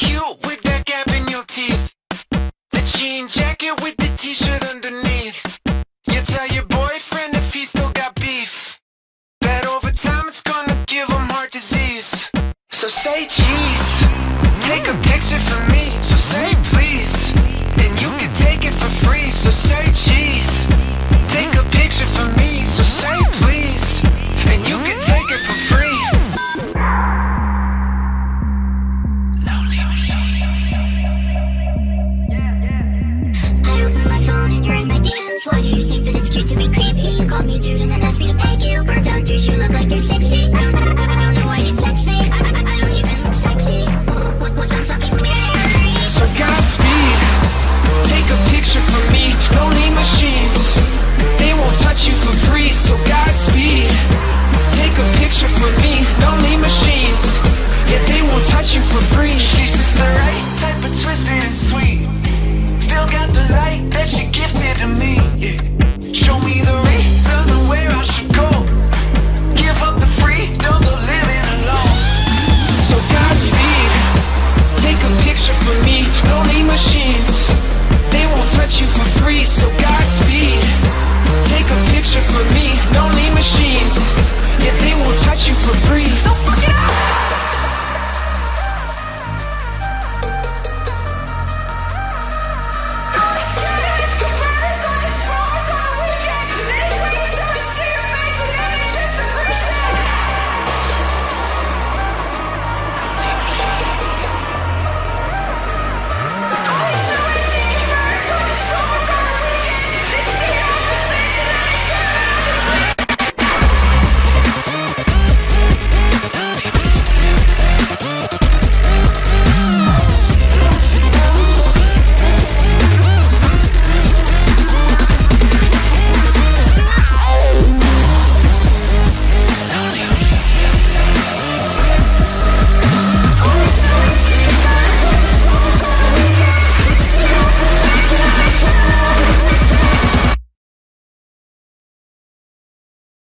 cute with that gap in your teeth, the jean jacket with the t-shirt underneath. You tell your boyfriend if he still got beef, that over time it's gonna give him heart disease. So say cheese, take a picture for me. So say please, and you can take it for free. So say cheese, take a picture for me. So say please, and you can take it for free. Lonely Machine. I open my phone and you're in my DMs. Why do you think that it's cute to be creepy? You called me dude and then asked me to peg you. Burnt out dude, you look like you're sexy. I don't know why you'd sex me. I don't even look sexy. What's I'm fucking married. So Godspeed, take a picture for me. Lonely machines, they won't touch you for free. So Godspeed, take a picture for me. Lonely machines, yeah, they won't touch you for free. She's just the right type of twisted and sweet. Still got the light that she gifted to me, yeah. Show me the reasons and where I should go. Give up the freedom of living alone. So Godspeed, take a picture for me. Lonely machines, they won't touch you for free. So